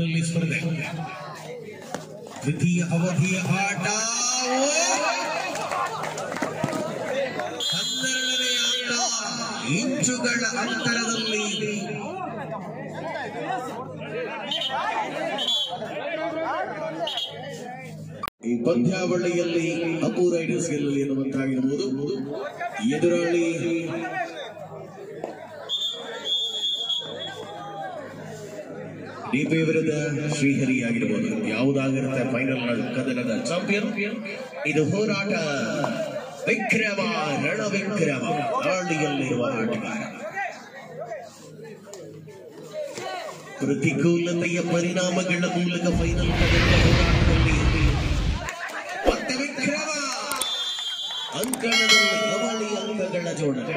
द्वितीय अवधि आटा इंचुगळ अंतरदल्ली ಪಂದ್ಯಾವಳಿಯಲ್ಲಿ ಅಪೂರ್ ರೈಡರ್ಸ್ ಗೆಲ್ಲಲಿ ಅನ್ನುವಂತಾಗಿರಬಹುದು. ಎದುರಾಳಿ ಡಿಪಿ ವಿರುದ್ಧ ಶ್ರೀಹರಿ ಆಗಿರಬಹುದು. ಯಾವುದಾಗಿರುತ್ತೆ ಫೈನಲ್ ನ ಕದನದ ಚಾಂಪಿಯನ್. ಇದು ಹೋರಾಟ ವಿಕ್ರಮ ರಣವಿಕ್ರಮ ಹಳ್ಳಿಯಲ್ಲಿರುವ ಆಟಗಾರ. ಪ್ರತಿಕೂಲತೆಯ ಪರಿಣಾಮಗಳ ಮೂಲಕ ಫೈನಲ್ ಕದನದ ಹೋರಾಟದಲ್ಲಿ ಮತ್ತೆ ವಿಕ್ರಮ ಅಂಕಣದಲ್ಲಿ ಅವಳಿ ಅಂಕಗಳ ಜೋಡಣೆ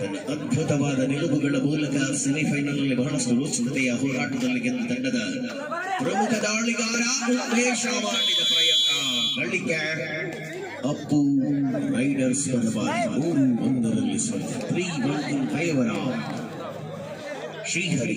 ತನ್ನ ಅದ್ಭುತವಾದ ನಿಲುವುಗಳ ಮೂಲಕ ಸೆಮಿಫೈನಲ್ನಲ್ಲಿ ಬಹಳಷ್ಟು ರೋಚಕತೆಯ ಹೋರಾಟದಲ್ಲಿ ಗೆದ್ದ ತಂಡದ ಪ್ರಮುಖ ದಾಳಿಗಾರ ಉಮೇಶ್ ಮಾಡಿದ ಪ್ರಯತ್ನ ಬಳಿಕ ಅಪ್ಪು ರೈಡರ್ಸ್ ಒಂದರಲ್ಲಿ ಶ್ರೀಹರಿ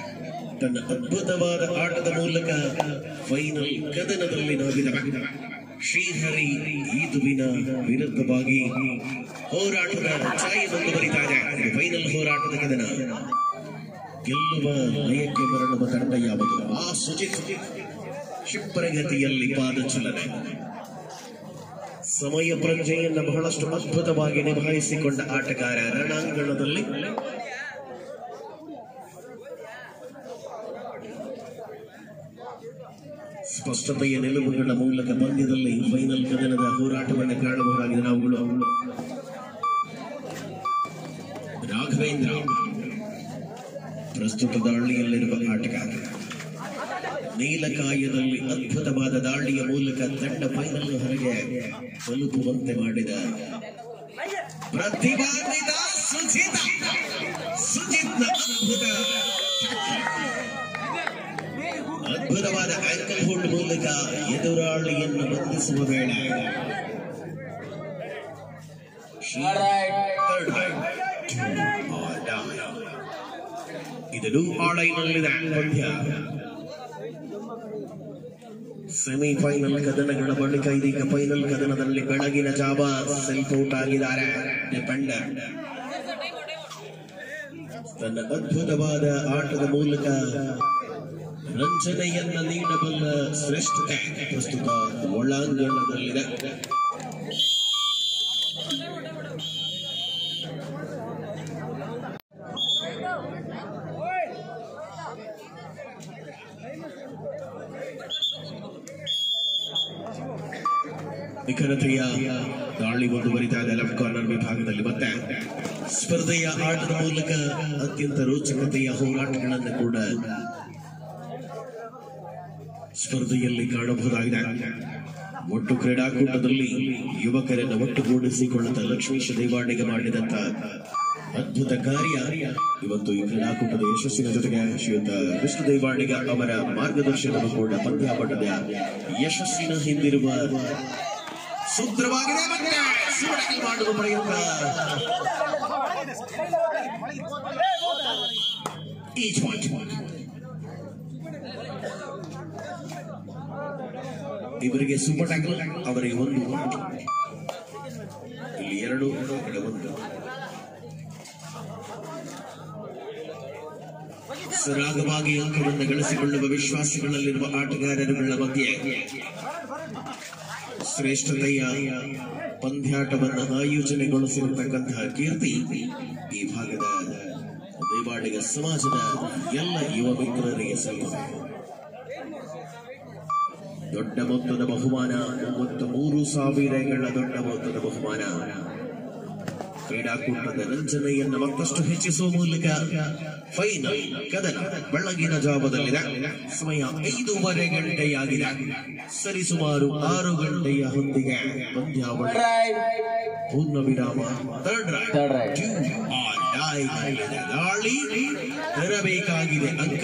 ತನ್ನ ಅದ್ಭುತವಾದ ಆಟದ ಮೂಲಕ ಫೈನಲ್ ಕದನದಲ್ಲಿ ನಾವಿದ ಶ್ರೀಹರಿ ಈದುವಿನ ವಿರುದ್ಧವಾಗಿ ಹೋರಾಟದ ಛಾಯೆ ಮುಂದುವರಿತಾರೆ. ಫೈನಲ್ ಹೋರಾಟದ ಕದನ ಗೆಲ್ಲುವ ಲಯಕ್ಕೆ ಬರಳುವ ತಂಡ ಯಾವುದು? ಆ ಸುಜಿತ್ ಕ್ಷಿಪ್ರಗತಿಯಲ್ಲಿ ಪಾದಚಲನೆ ಸಮಯ ಪ್ರಜ್ಞೆಯನ್ನು ಬಹಳಷ್ಟು ಅದ್ಭುತವಾಗಿ ನಿಭಾಯಿಸಿಕೊಂಡ ಆಟಗಾರ ರಣಾಂಗಣದಲ್ಲಿ ಸ್ಪಷ್ಟತೆಯ ನಿಲುವುಗಳ ಮೂಲಕ ಪಂದ್ಯದಲ್ಲಿ ಫೈನಲ್ ಕದನದ ಹೋರಾಟವನ್ನು ಕಾಣಬಹುದಾಗಿದೆ. ನಾವುಗಳು ರಾಘವೇಂದ್ರ ಪ್ರಸ್ತುತ ದಾಳಿಯಲ್ಲಿರುವ ಆಟಗಾರ ನೀಲಕಾಯದಲ್ಲಿ ಅದ್ಭುತವಾದ ದಾಳಿಯ ಮೂಲಕ ತಂಡ ಫೈನಲ್ ಹೊರಗೆ ತಲುಪುವಂತೆ ಮಾಡಿದ ಪ್ರತಿಭಾನ್ವಿತ ಸುಜಿತ್ನ ಅದ್ಭುತವಾದ ಆಂಕಲ್ ಹೋಲ್ಡ್ ಮೂಲಕ ಎದುರಾಳಿಯನ್ನು ಬಂಧಿಸುವ ವೇಳೆ ಇದನ್ನು ಆಡೈನಲ್ಲಿದೆ ಪಂದ್ಯ. ಸೆಮಿಫೈನಲ್ ಕದನಗಳ ಬಳಿಕ ಇದೀಗ ಫೈನಲ್ ಕದನದಲ್ಲಿ ಬೆಳಗಿನ ಜಾವ ಸೆಲ್ಫ್ ಔಟ್ ಆಗಿದ್ದಾರೆ. ಡಿಪೆಂಡರ್ ತನ್ನ ಅದ್ಭುತವಾದ ಆಟದ ಮೂಲಕ ರಂಜನೆಯನ್ನ ನೀಡಬಲ್ಲ ಶ್ರೇಷ್ಠತೆ ಪ್ರಸ್ತುತ ಒಳಾಂಗಣದಲ್ಲಿದೆ. ನಿಖರತೆಯ ದಾಳಿ ಮುಂದುವರಿತಾದ ಲೆಫ್ಟ್ ಕಾರ್ನರ್ ವಿಭಾಗದಲ್ಲಿ ಮತ್ತೆ ಸ್ಪರ್ಧೆಯ ಆಟದ ಮೂಲಕ ಅತ್ಯಂತ ರೋಚಕತೆಯ ಹೋರಾಟಗಳನ್ನು ಕೂಡ ಸ್ಪರ್ಧೆಯಲ್ಲಿ ಕಾಣಬಹುದಾಗಿದೆ. ಒಟ್ಟು ಕ್ರೀಡಾಕೂಟದಲ್ಲಿ ಯುವಕರನ್ನು ಒಟ್ಟುಗೂಡಿಸಿಕೊಳ್ಳುತ್ತಾ ಲಕ್ಷ್ಮೀಶ ದೇವಾಡಿಗೆ ಮಾಡಿದಂತ ಅದ್ಭುತ ಕಾರ್ಯ ಇವತ್ತು ಈ ಕ್ರೀಡಾಕೂಟದ ಯಶಸ್ಸಿನ ಜೊತೆಗೆ ಶ್ರೀಯುತ ವಿಷ್ಣು ದೇವಾಡಿಗ ಅವರ ಮಾರ್ಗದರ್ಶನವೂ ಕೂಡ ಪಂದ್ಯಾಪಟದ ಯಶಸ್ಸಿನ ಹಿಂದಿರುವ ಸೂತ್ರವಾಗಿದೆ. ಮಾಡುವ ಪ್ರಯತ್ನ ಇವರಿಗೆ ಸೂಪರ್ ಟ್ಯಾಕಲ್, ಅವರಿಗೆ ಒಂದು, ಇಲ್ಲಿ ಎರಡು, ಒಂದು. ಸರಾಗವಾಗಿ ಅಂಕವನ್ನು ಗಳಿಸಿಕೊಳ್ಳುವ ವಿಶ್ವಾಸಗಳಲ್ಲಿರುವ ಆಟಗಾರರುಗಳ ಮಧ್ಯೆ ಶ್ರೇಷ್ಠತೆಯ ಪಂದ್ಯಾಟವನ್ನು ಆಯೋಜನೆಗೊಳಿಸಿರತಕ್ಕಂತಹ ಕೀರ್ತಿ ಈ ಭಾಗದ ದೇವಾಡಿಗ ಸಮಾಜದ ಎಲ್ಲ ಯುವ ಮಿತ್ರರಿಗೆ ಸಲ್ಲುತ್ತದೆ. ದೊಡ್ಡ ಮೊತ್ತದ ಬಹುಮಾನ 33,000ಗಳ ದೊಡ್ಡ ಮೊತ್ತದ ಬಹುಮಾನ ಕ್ರೀಡಾಕೂಟದ ರಂಜನೆಯನ್ನು ಮತ್ತಷ್ಟು ಹೆಚ್ಚಿಸುವ ಮೂಲಕ ಫೈನಲ್ ಕದನ ಬೆಳಗಿನ ಜಾವದಲ್ಲಿದೆ. ಸಮಯ 5:15 ಗಂಟೆಯಾಗಿದೆ. ಸರಿಸುಮಾರು 6 ಗಂಟೆಯ ಹೊತ್ತಿಗೆ ಪಂದ್ಯಾವಳಿ ಪೂರ್ಣ ವಿರಾಮ ದಾಳಿ ತರಬೇಕಾಗಿದೆ. ಅಂಕ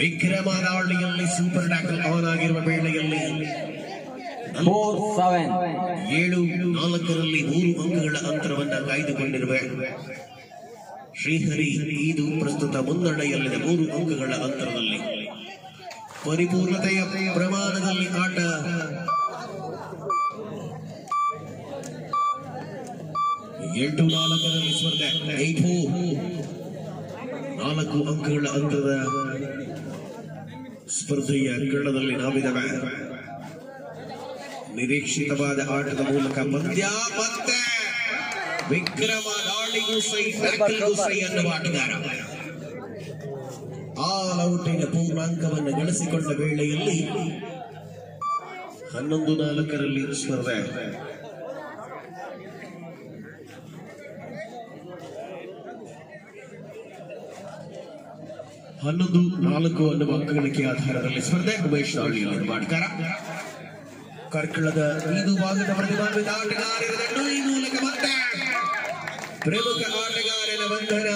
ವಿಕ್ರಮ ದಾಳಿಯಲ್ಲಿ ಸೂಪರ್ ಟ್ಯಾಕಲ್ ಆನ್ ಆಗಿರುವ ವೇಳೆಯಲ್ಲಿ 7-4ರಲ್ಲಿ 3 ಅಂಕಗಳ ಅಂತರವನ್ನು ಕಾಯ್ದುಕೊಂಡಿರುವ ಶ್ರೀಹರಿ ಇದು ಪ್ರಸ್ತುತ ಮುನ್ನಡೆಯಲ್ಲಿದೆ. 3 ಅಂಕಗಳ ಅಂತರದಲ್ಲಿ ಪರಿಪೂರ್ಣತೆಯ ಪ್ರಮಾಣದಲ್ಲಿ ಆಟ ರಲ್ಲಿ ಸ್ಪರ್ಧೆ 4 ಅಂಕಗಳ ಅಂತರದ ಸ್ಪರ್ಧೆಯ ಕಣದಲ್ಲಿ ನಾವಿದ್ದಾವೆ. ನಿರೀಕ್ಷಿತವಾದ ಆಟದ ಮೂಲಕ ಪಂದ್ಯ ಮತ್ತೆ ವಿಕ್ರಮ ದಾಳಿಗೂ ಸೈ ಅನ್ನುವ ಆಟಗಾರ ಆಲ್ ಔಟಿನ ಪೂರ್ಣಾಂಕವನ್ನು ಗಳಿಸಿಕೊಂಡ ವೇಳೆಯಲ್ಲಿ 11-4ರಲ್ಲಿ ಸ್ಪರ್ಧೆ ಹನ್ನೊಂದು-4 ಅನ್ನುವ ಅಂಕಗಳಿಕೆ ಆಧಾರದಲ್ಲಿ ಸ್ಪರ್ಧೆ ಉಮೇಶ್ ದಾಳಿ ಅನ್ನುವ ಆಟಗಾರ ಕಾರ್ಕಳದ 5 ಭಾಗದ ಪ್ರತಿಭಾನ್ವಿತ ಆಟಗಾರರನ್ನು ಈ ಮೂಲಕ ಮತ್ತೆ ಪ್ರಮುಖ ಆಟಗಾರನ ಬಂಧನ.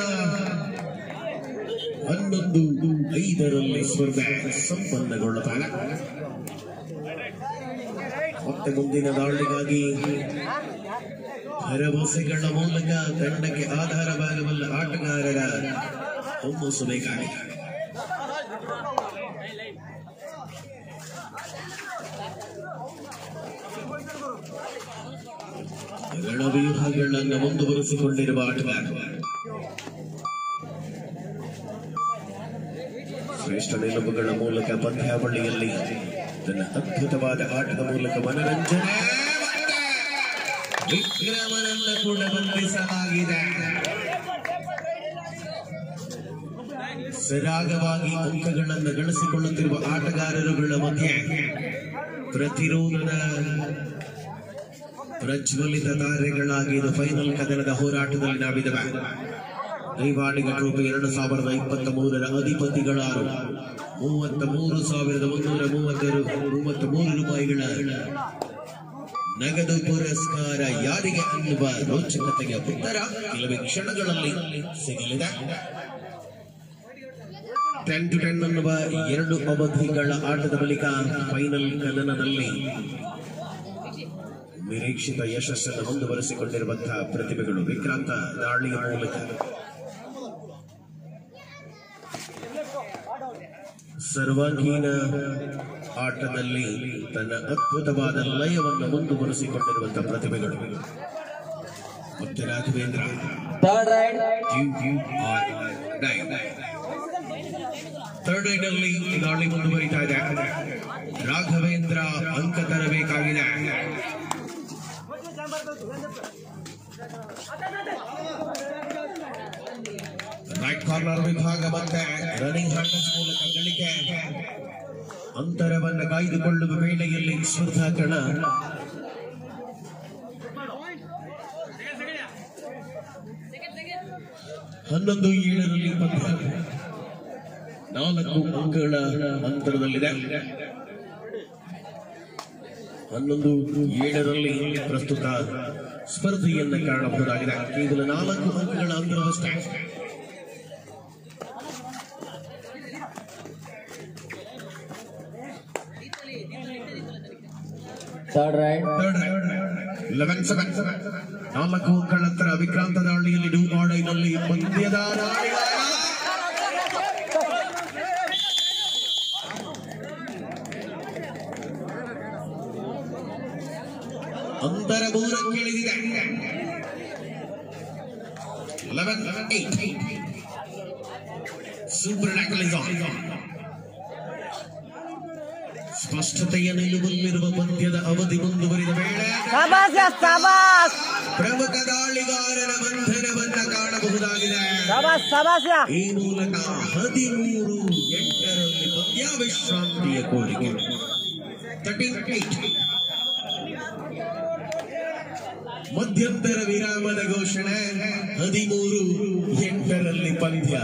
11-5ರಲ್ಲಿ ಸ್ಪರ್ಧೆ ಸಂಪನ್ನಗೊಳ್ಳುತ್ತಾಳೆ. ಮತ್ತೆ ಮುಂದಿನ ದಾಳಿಗಾಗಿ ಭರವಸೆಗಳ ಮೂಲಕ ತಂಡಕ್ಕೆ ಆಧಾರವಾಗಬಲ್ಲ ಆಟಗಾರರ ಹೊಮ್ಮಿಸಬೇಕಾಗಿದೆ. ಗಣವ್ಯೂಹಗಳನ್ನು ಮುಂದುವರೆಸಿಕೊಂಡಿರುವ ಆಟಗಾರ ಶ್ರೇಷ್ಠ ನಿಲುವುಗಳ ಮೂಲಕ ಪಂದ್ಯಾವಳಿಯಲ್ಲಿ ತನ್ನ ಅದ್ಭುತವಾದ ಆಟದ ಮೂಲಕ ಮನರಂಜನೆ ವಿಕ್ರಮನನ್ನು ಕೂಡ ಬಂಧಿಸಲಾಗಿದೆ. ಸರಾಗವಾಗಿ ಅಂಕಗಳನ್ನು ಗಳಿಸಿಕೊಳ್ಳುತ್ತಿರುವ ಆಟಗಾರರುಗಳ ಮಧ್ಯೆ ಪ್ರತಿರೋಧದ ಪ್ರಜ್ವಲಿತ ತಾರೆಗಳಾಗಿರುವ ಫೈನಲ್ ಕದನದ ಹೋರಾಟದಲ್ಲಿ ನಾವಿದವೆ. ದೈವಾಡಿಗ ಟ್ರೋಫಿ 2023ರ ಅಧಿಪತಿಗಳಾರು 33,133 ರೂಪಾಯಿಗಳ ನಗದು ಪುರಸ್ಕಾರ ಯಾರಿಗೆ ಅನ್ನುವ ರೋಚಕತೆಯ ಉತ್ತರ ಕೆಲವೇ ಕ್ಷಣಗಳಲ್ಲಿ ಸಿಗಲಿದೆ. 10-10 ಅನ್ನುವ 2 ಅವಧಿಗಳ ಆಟದ ಬಳಿಕ ಫೈನಲ್ ಕದನದಲ್ಲಿ ನಿರೀಕ್ಷಿತ ಯಶಸ್ಸನ್ನು ಮುಂದುವರೆಸಿಕೊಂಡಿರುವಂತಹ ಪ್ರತಿಭೆಗಳು ವಿಕ್ರಾಂತ ದಾಳಿಯ ಮೂಲಕ ಸರ್ವಾಂಗೀಣ ಆಟದಲ್ಲಿ ತನ್ನ ಅದ್ಭುತವಾದ ಲಯವನ್ನು ಮುಂದುವರೆಸಿಕೊಂಡಿರುವಂತಹ ಪ್ರತಿಭೆಗಳು ಮತ್ತೆ ರಾಘವೇಂದ್ರ ಥರ್ಡ್ ರೈಡ್ನಲ್ಲಿ ದಾಳಿ ಮುಂದುವರಿತಾ ಇದೆ. ರಾಘವೇಂದ್ರ ಅಂಕ ತರಬೇಕಾಗಿದೆ. ರೈಟ್ ಕಾರ್ನರ್ ವಿಭಾಗ ಮತ್ತೆ ರನ್ನಿಂಗ್ ಹ್ಯಾಂಡರ್ಸ್ ಮೂಲಕ ಗಳಿಕೆ ಅಂತರವನ್ನು ಕಾಯ್ದುಕೊಳ್ಳುವ ವೇಳೆಯಲ್ಲಿ ಸ್ಪರ್ಧಾಕರಣ ಹನ್ನೊಂದು-7ರಲ್ಲಿ ಪಂದ್ಯ 4 ಅಂಕಗಳ ಅಂತರದಲ್ಲಿದೆ. 11-7ರಲ್ಲಿ ಪ್ರಸ್ತುತ ಸ್ಪರ್ಧೆಯನ್ನು ಕಾಣಬಹುದಾಗಿದೆ. ಕೇವಲ 4 ಅಂಕಗಳ ಅಂತರವಷ್ಟೇ. ಥರ್ಡ್ 11-7 ನಾಲ್ಕು ಕಳ್ಳತರ ವಿಕ್ರಾಂತ ದಾಳಿಯಲ್ಲಿ ಡೂ ಮಾಡೈನಲ್ಲಿ ಪಂದ್ಯದ ಅಂತರ ಮೂರಕ್ಕೆ ಇಳಿದಿದೆ. 11-8 ಸೂಪರ್ ಟ್ಯಾಕಲ್ ಇಸ್ ಆನ್. ಸ್ಪಷ್ಟತೆಯ ನಿಲುವಲ್ಲಿರುವ ಪಂದ್ಯದ ಅವಧಿ ಮುಂದುವರಿದ ವೇಳೆ ಪ್ರಮುಖ ದಾಳಿಗಾರರ ಬಂಧನವನ್ನು ಕಾಣಬಹುದಾಗಿದೆ. ಈ ಮೂಲಕ 13-8 ಪಂದ್ಯ ವಿಶ್ರಾಂತಿಯ ಕೋರಿಕೆ. 13-8 ಮಧ್ಯಂತರ ವಿರಾಮದ ಘೋಷಣೆ. 13-8 ಪಂದ್ಯ.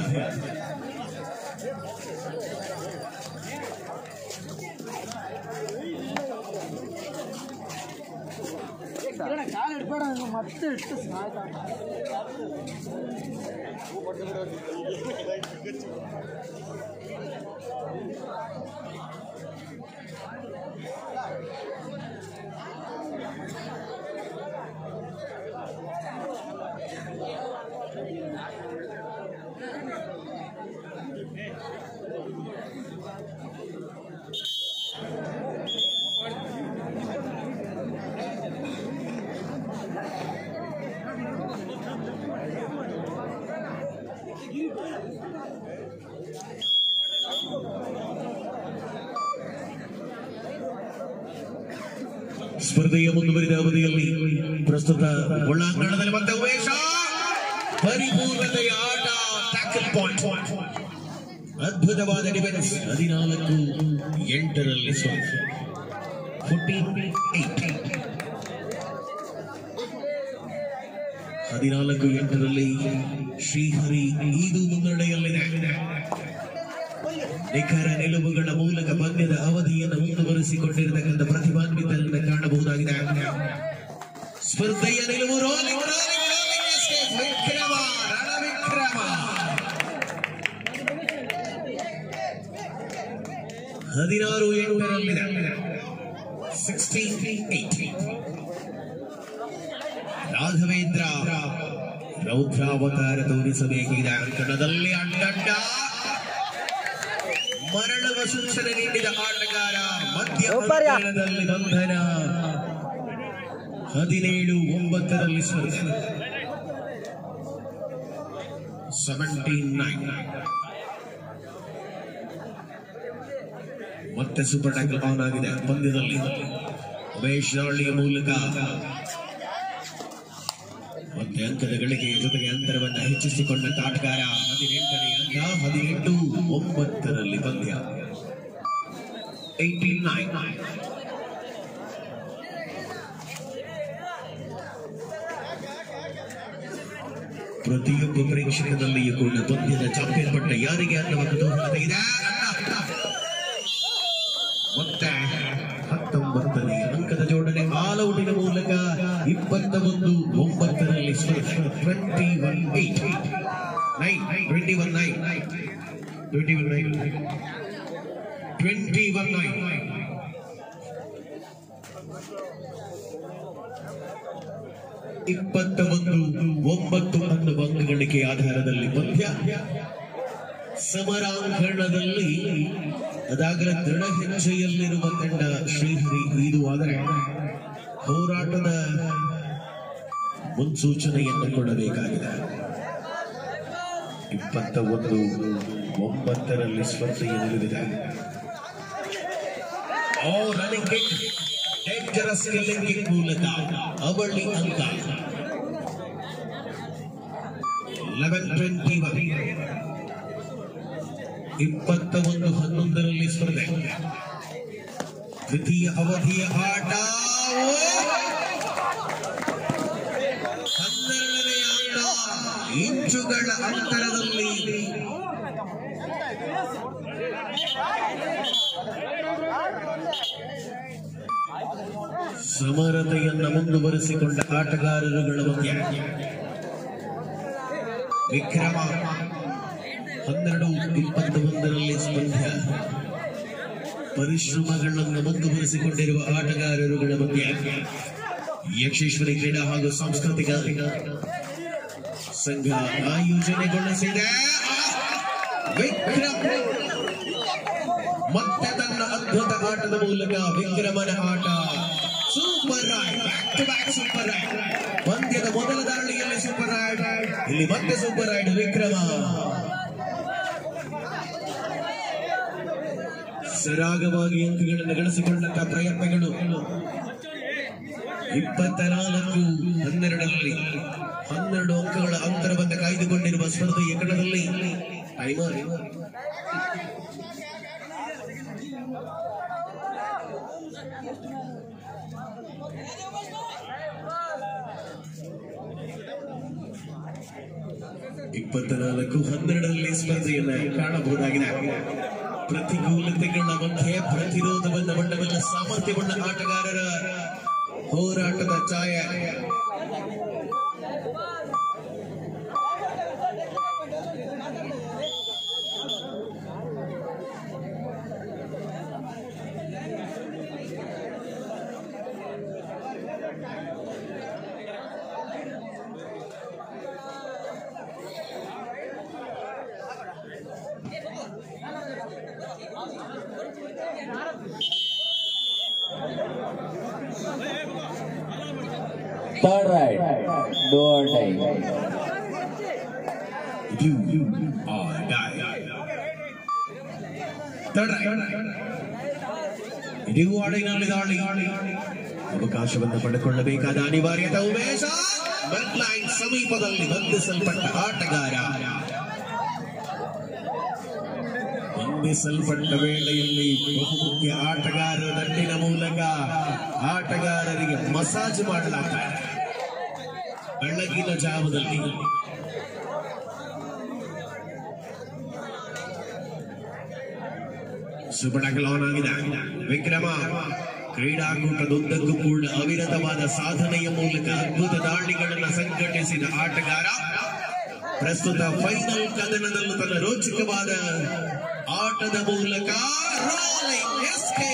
ಸ್ಪರ್ಧೆಯ ಮುಂದುವರಿದ ಅವಧಿಯಲ್ಲಿ ಪ್ರಸ್ತುತ ಒಳಾಂಗಣದಲ್ಲಿ ಮತ್ತೆ ಉಮೇಶ ಪರಿಪೂರ್ಣತೆಯ ಆಟ. ಟ್ಯಾಕಲ್ ಪಾಯಿಂಟ್ ಅದ್ಭುತವಾದ ಡಿಫೆನ್ಸ್. 14-8 14-8 ಶ್ರೀಹರಿ ಇದು ಮುನ್ನಡೆಯಲ್ಲಿದೆ. ನಿಖರ ನಿಲುವುಗಳ ಮೂಲಕ ಪಂದ್ಯದ ಅವಧಿಯನ್ನು ಮುಂದುವರಿಸಿಕೊಂಡಿರತಕ್ಕಂಥ ಪ್ರತಿಭಾನ್ವಿತರನ್ನು ಕಾಣಬಹುದಾಗಿದೆ. ಸ್ಪರ್ಧೆಯ ನಿಲುವು ವಿಕ್ರಮ 16-8 ರಾಘವೇಂದ್ರ ರೌದ್ರಾವತಾರ ತೋರಿಸಬೇಕಿದೆ. ಅಂಕಣದಲ್ಲಿ ಅಡ್ಡಡ್ಡ ಮರಳುವ ಸೂಚನೆ ನೀಡಿದ ಆಟಗಾರ ಮಧ್ಯದಲ್ಲಿ ಬಂಧನ. 17-9 ಸ್ಪರ್ಧೆ. 17-9 ಮತ್ತೆ ಸೂಪರ್ ಟ್ಯಾಕಲ್ ಆನ್ ಆಗಿದೆ ಪಂದ್ಯದಲ್ಲಿ. ಉಮೇಶ್ ದಾಳಿಯ ಮೂಲಕ ಮತ್ತೆ ಅಂಕದ ಗಳಿಗೆ ಜೊತೆಗೆ ಅಂತರವನ್ನು ಹೆಚ್ಚಿಸಿಕೊಂಡ ಆಟಗಾರ. 18-9 ಪಂದ್ಯ. 18-9 ಪ್ರತಿಯೊಬ್ಬ ಪ್ರೇಕ್ಷಕದಲ್ಲಿಯೂ ಕೂಡ ಪಂದ್ಯದ ಚಾಂಪಿಯನ್ ಪಟ್ಟ ಯಾರಿಗೆ ಅನ್ನುವ ಕುತೂಹಲ ಇದೆ. ಮತ್ತೆ 19ನೇ ಅಂಕದ ಜೋಡಣೆ ಆಲ್ಔಟಿನ ಮೂಲಕ 21-9 ಸ್ಪರ್ಧೆ. 21-9 21-9 ಅನ್ನುವ ಅಂಕಗಳಿಕೆ ಆಧಾರದಲ್ಲಿ ಪಂದ್ಯ ಸಮರಾಂಗಣದಲ್ಲಿ ಅದಾಗಲ ದೃಢ ಹೆಜ್ಜೆಯಲ್ಲಿರುವ ತಂಡ ಶ್ರೀಹರಿ ಇದು. ಆದರೆ ಹೋರಾಟದ ಮುನ್ಸೂಚನೆಯನ್ನು ಕೊಡಬೇಕಾಗಿದೆ. 21-9 ಸ್ಪರ್ಧೆಯ ನಿಲುವಿದೆ. ಡೇಂಜರಸ್ ಕಿಲ್ಲಿಂಗ್ ಕಿಕ್ ಮೂಲಕ ಅವಳಿ ಅಂಕ. 11-21 21-11 ಸ್ಪರ್ಧೆ. ದ್ವಿತೀಯ ಅವಧಿಯ ಆಟ. 12ನೇ ಆಟ. ಇಂಚುಗಳ ಅಂತರದಲ್ಲಿ ಸಮರತೆಯನ್ನು ಮುಂದುವರೆಸಿಕೊಂಡ ಆಟಗಾರರುಗಳ ಬಗ್ಗೆ ವಿಕ್ರಮ. 12-21 ಸ್ಪರ್ಧೆ. ಪರಿಶ್ರಮಗಳನ್ನು ಮುಂದುವರೆಸಿಕೊಂಡಿರುವ ಆಟಗಾರರುಗಳ ಬಗ್ಗೆ यक्षेश्वरी क्रीडा हागू सांस्कृतिक संघ आयोजनेगोंडिसिदे विक्रम ಮತ್ತೆ ತನ್ನ ಅದ್ಭುತ ಆಟದ ಮೂಲಕ ವಿಕ್ರಮನ ಆಟ super raid back to back super raid ಪಂದ್ಯದ ಮೊದಲ ಧರಣಿಯಲ್ಲಿ ಸೂಪರ್ ರೈಡ್ ಇಲ್ಲಿ ಮತ್ತೆ ಸೂಪರ್ ರೈಡ್ ವಿಕ್ರಮ ಸರಾಗವಾಗಿ ಅಂಕಗಳನ್ನು ಗಳಿಸಿಕೊಳ್ಳುವ ಪ್ರಯತ್ನಗಳು 24-12ರಲ್ಲಿ 12 ಅಂಕಗಳ ಅಂತರವನ್ನು ಕಾಯ್ದುಕೊಂಡಿರುವ ಸ್ಪರ್ಧೆಯ ಕಣದಲ್ಲಿ ಟೈಮರ್ ಸ್ಪರ್ಧೆಯನ್ನು ಕಾಣಬಹುದಾಗಿದೆ. ಪ್ರತಿಕೂಲತೆಗಳ ಬಗ್ಗೆ ಪ್ರತಿರೋಧವನ್ನು ಬಂಡಬಲ್ಲ ಸಾಮರ್ಥ್ಯಗೊಂಡ ಆಟಗಾರರ ಹೋರಾಟದ ಛಾಯೆ Third ride, don't die. You are die. Third ride. You are in the darling. Abakash of the Patakola Beka Dani Varieta Ubesa. But like Sami Padali, but this Alpata Artagara. In this Alpata Valley, Artagara, the Tina Mulaga, Artagara, Massage Madalata. ಬೆಳಗಿನ ಜಾವದಲ್ಲಿ ಸುಪಣಕಲೋನ್ ಆಗಿದೆ ವಿಕ್ರಮ ಕ್ರೀಡಾಕೂಟದುದ್ದಕ್ಕೂ ಕೂಡ ಅವಿರತವಾದ ಸಾಧನೆಯ ಮೂಲಕ ಅದ್ಭುತ ದಾಳಿಗಳನ್ನು ಸಂಘಟಿಸಿದ ಆಟಗಾರ ಪ್ರಸ್ತುತ ಫೈನಲ್ ಕದನದಲ್ಲೂ ತನ್ನ ರೋಚಕವಾದ ಆಟದ ಮೂಲಕ ರೋಲಿಂಗ್ ಎಸ್ಕೆ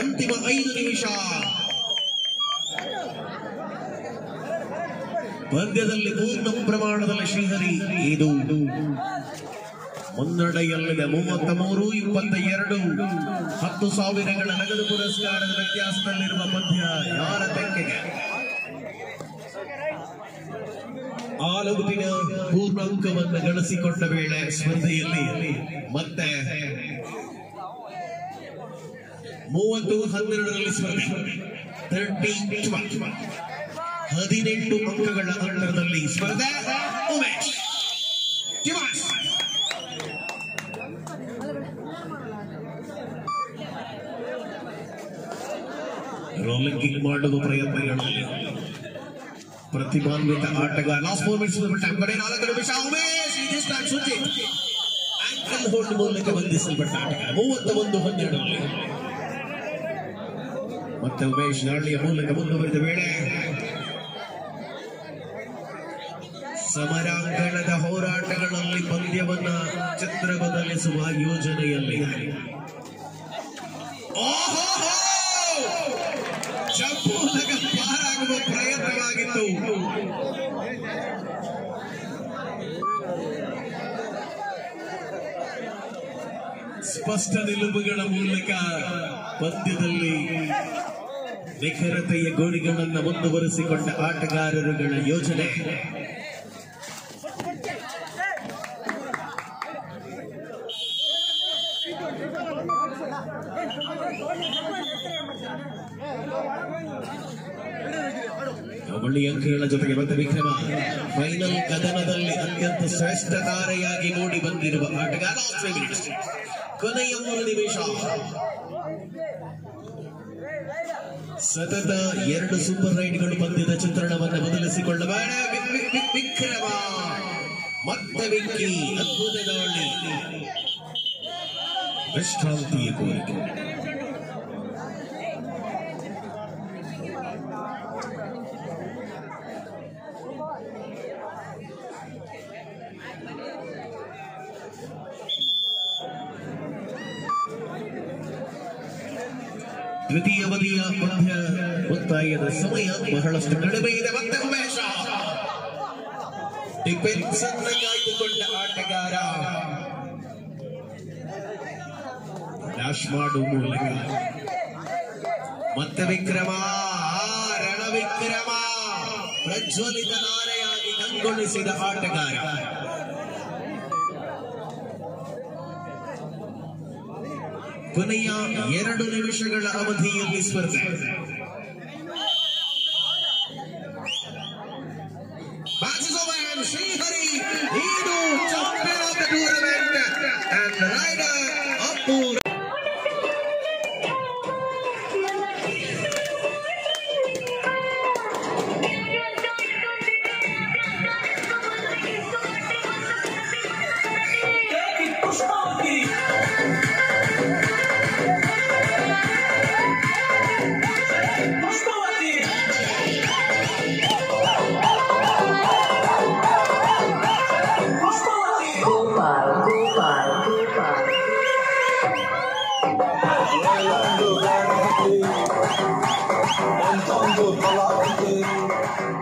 ಅಂತಿಮ 5 ನಿಮಿಷ ಪಂದ್ಯದಲ್ಲಿ ಪೂರ್ಣ ಪ್ರಮಾಣದಲ್ಲಿ ಶ್ರೀಹರಿ ಇದು ಮುನ್ನಡೆಯಲ್ಲಿದೆ 33-22 10,000ಗಳ ನಗದು ಪುರಸ್ಕಾರದ ವ್ಯತ್ಯಾಸದಲ್ಲಿರುವ ಪಂದ್ಯ ಯಾರ ತೆಕ್ಕೆಗೆ ಆಲೋಟಿನ ಪೂರ್ಣಾಂಕವನ್ನು ಗಳಿಸಿಕೊಂಡ ವೇಳೆ ಸ್ಪರ್ಧೆಯಲ್ಲಿ ಮತ್ತೆ 32-12ರಲ್ಲಿ ಸ್ಪರ್ಧೆ 18 ಅಂಕಗಳ ಅಂತರದಲ್ಲಿ ಸ್ಪರ್ಧೆ ಉಮೇಶ್ ತಿವಾಸ್ ರೋಲಿಂಗ್ ಮಾಡುವ ಪ್ರಯತ್ನಗಳಲ್ಲಿ ಪ್ರತಿಭಾನ್ವಿತ ಆಟಗಾರ ಲಾಸ್ಟ್ 4 ಮಿನಿಟ್ಸ್ ಬಿಟ್ಟು ಕಡೆ 4 ನಿಮಿಷ ಉಮೇಶ್ ಇದಿಷ್ಟಾಗಿ ಸುದ್ದಿ ಆಂಕಲ್ ಹೋಲ್ಡ್ ಮೂಲಕ ಬಂಧಿಸಲ್ಪಟ್ಟ ಆಟಗಾರ 31-12 ಮತ್ತೆ ಉಮೇಶ್ ನಾಳಿಯ ಮೂಲಕ ಮುಂದುವರಿದ ವೇಳೆ ಸಮರಾಂಗಣದ ಹೋರಾಟಗಳಲ್ಲಿ ಪಂದ್ಯವನ್ನ ಚಿತ್ರ ಬದಲಿಸುವ ಯೋಜನೆಯಲ್ಲಿ ಚಪ್ಪೂಲಕ ಪಾರಾಗುವ ಪ್ರಯತ್ನವಾಗಿತ್ತು ಸ್ಪಷ್ಟ ನಿಲುವುಗಳ ಮೂಲಕ ಪಂದ್ಯದಲ್ಲಿ ನಿಖರತೆಯ ಗೋಲಿಗಳನ್ನು ಮುಂದುವರೆಸಿಕೊಂಡ ಆಟಗಾರರುಗಳ ಯೋಜನೆ ಕಬಡ್ಡಿ ಅಂಕಗಳ ಜೊತೆಗೆ ಮತ್ತೆ ವಿಕ್ರಮ ಫೈನಲ್ ಕದನದಲ್ಲಿ ಅತ್ಯಂತ ಶ್ರೇಷ್ಠ ತಾರೆಯಾಗಿ ಮೂಡಿ ಬಂದಿರುವ ಆಟಗಾರ ಕೊನೆಯ 3 ನಿಮಿಷ ಸತತ 2 ಸೂಪರ್ ರೈಡ್ಗಳು ಪಂದ್ಯದ ಚಿತ್ರಣವನ್ನು ಬದಲಿಸಿಕೊಳ್ಳಬಾರೆ ವಿಕ್ರಮ ಮತ್ತೆ ವಿಕ್ಕಿ ಅದ್ಭುತ ದಾಳಿ ವಿಶ್ರಾಂತಿಯ ಕೋರಿಕೆ ದ್ವಿತೀಯ ಬದಿಯ ಮಧ್ಯ ಒತ್ತಾಯದ ಸಮಯ ಬಹಳಷ್ಟು ಕಡಿಮೆ ಇದೆ. ಮತ್ತೊಮ್ಮೆ ಶಾಟ್. ಡಿಫೆನ್ಸ್ ಅನ್ನು ಕಾಯ್ದುಕೊಂಡ ಆಟಗಾರ ಡ್ಯಾಶ್ ಮಾಡುವ ಮೂಲಕ ಮತ್ತೆ ವಿಕ್ರಮ ರಣವಿಕ್ರಮ ಪ್ರಜ್ವಲಿತ ನಾರೆಯಾಗಿ ಕಂಗೊಳಿಸಿದ ಆಟಗಾರ. ಕೊನೆಯ 2 ನಿಮಿಷಗಳ ಅವಧಿಯಲ್ಲಿ ಸ್ಪರ್ಧೆ. ಶ್ರೀಹರಿ ಇದು champion of the tournament and raider of tour. Don't do it,